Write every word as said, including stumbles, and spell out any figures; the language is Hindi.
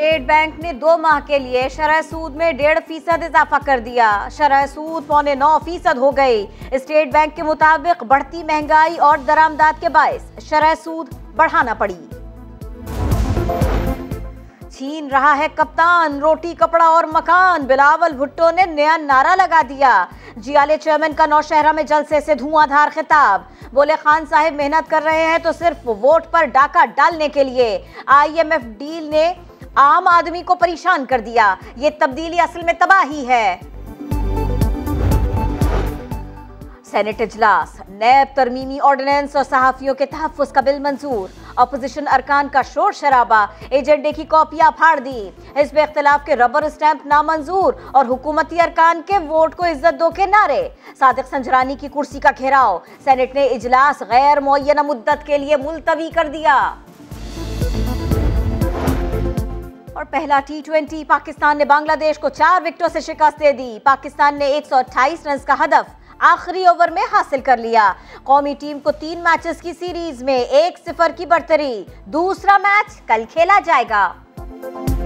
स्टेट बैंक ने दो माह के लिए शरह सूद में डेढ़ फीसद इजाफा कर दिया। शरह सूद पौने नौ फीसद हो गई। स्टेट बैंक के मुताबिक बढ़ती महंगाई और दरामदाद के बायस शरह सूद बढ़ाना पड़ी। छीन रहा है कप्तान, रोटी कपड़ा और मकान, बिलावल भुट्टो ने नया नारा लगा दिया। जियाले चेयरमैन का नौशहरा में जलसे से धुआंधार खिताब। बोले, खान साहब मेहनत कर रहे हैं तो सिर्फ वोट पर डाका डालने के लिए। आई एम एफ डील ने आम आदमी को परेशान कर दिया। ये तब्दीली असल में तबाही है। सेनेट इजलास, नैब तरमीमी ऑर्डिनेंस और सहाफियों के तहफ्फुज़ का बिल मंजूर। अपोजिशन अरकान का शोर शराबा, एजेंडे की कॉपियां फाड़ दी। हिज़्ब इख्तिलाफ के रबर स्टैंप नामंजूर और हुकूमती अरकान के वोट को इज्जत दो के नारे। सादिक संजरानी की कुर्सी का घेराव, सेनेट ने इजलास गैर मुअय्यना मुद्दत के लिए मुलतवी कर दिया। और पहला टी ट्वेंटी, पाकिस्तान ने बांग्लादेश को चार विकेटों से शिकस्त दे दी। पाकिस्तान ने एक सौ अट्ठाईस रन का हदफ आखिरी ओवर में हासिल कर लिया। कौमी टीम को तीन मैचेस की सीरीज में एक सिफर की बढ़तरी। दूसरा मैच कल खेला जाएगा।